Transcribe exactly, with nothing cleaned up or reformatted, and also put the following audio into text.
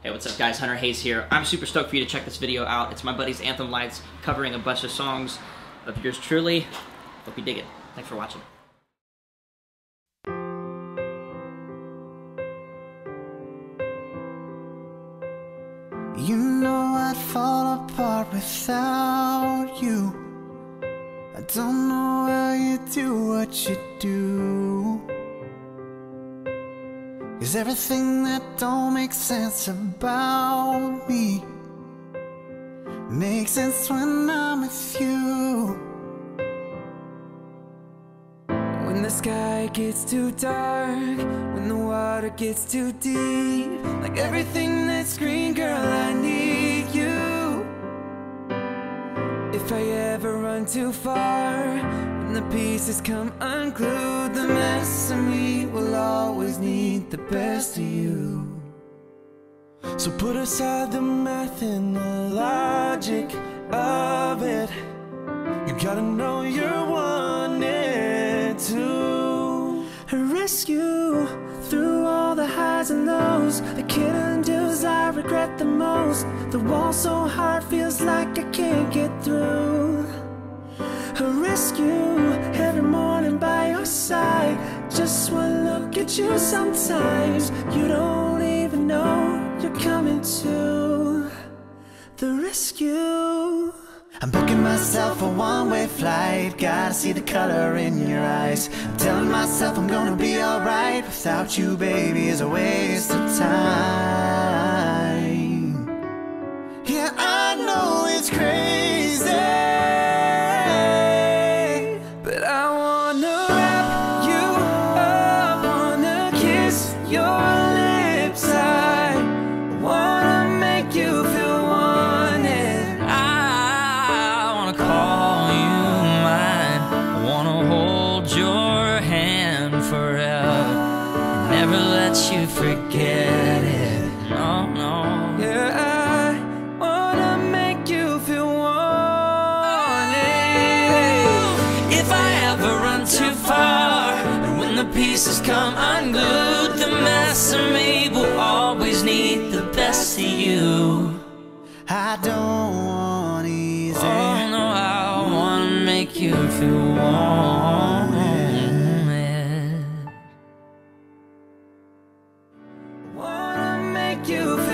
Hey, what's up guys, Hunter Hayes here. I'm super stoked for you to check this video out. It's my buddies Anthem Lights covering a bunch of songs of yours truly. Hope you dig it. Thanks for watching. You know I'd fall apart without you. I don't know how you do what you do. 'Cause everything that don't make sense about me makes sense when I'm with you. When the sky gets too dark, when the water gets too deep, like everything that's green, girl, I need you. If I ever run too far, when the pieces come unglued, the mess of me will always need the best of you. So put aside the math and the logic of it. You gotta know you're wanted to. Rescue through all the highs and lows, the kid undoes I regret the most. The wall so hard feels like I can't get through. A rescue every morning by your side. Just one look at you, sometimes you don't even know you're coming to. The rescue. I'm booking myself a one-way flight. Gotta see the color in your eyes. I'm telling myself I'm gonna be alright. Without you, baby, is a waste of time. Yeah, I know it's crazy, but I wanna wrap you up, wanna kiss your lips. I wanna make you feel you forget it, no, no. Yeah, I wanna make you feel wanted. If I ever run too far, and when the pieces come unglued, the mess of me will always need the best of you. I don't want easy. Oh no, I wanna make you feel wanted. You